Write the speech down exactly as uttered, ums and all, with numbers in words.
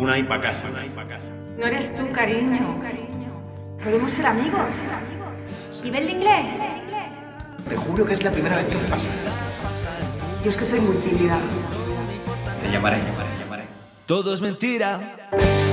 Una y pa' casa. No eres tú, cariño. Podemos ser amigos. ¿Nivel de inglés? Te juro que es la primera vez que me pasa. Yo es que soy muy tímida. Te llamaré, llamaré, llamaré. Todo es mentira.